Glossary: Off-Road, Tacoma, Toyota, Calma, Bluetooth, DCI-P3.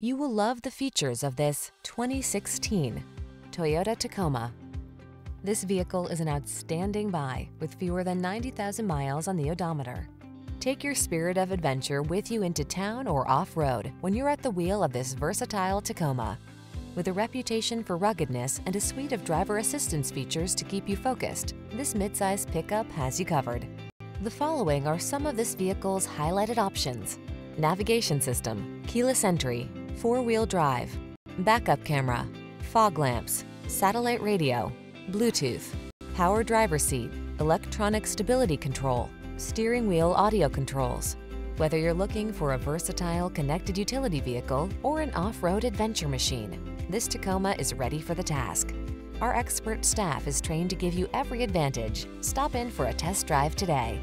You will love the features of this 2016 Toyota Tacoma. This vehicle is an outstanding buy with fewer than 90,000 miles on the odometer. Take your spirit of adventure with you into town or off-road when you're at the wheel of this versatile Tacoma. With a reputation for ruggedness and a suite of driver assistance features to keep you focused, this midsize pickup has you covered. The following are some of this vehicle's highlighted options: navigation system, keyless entry, four-wheel drive, backup camera, fog lamps, satellite radio, Bluetooth, power driver seat, electronic stability control, steering wheel audio controls. Whether you're looking for a versatile connected utility vehicle or an off-road adventure machine, this Tacoma is ready for the task. Our expert staff is trained to give you every advantage. Stop in for a test drive today.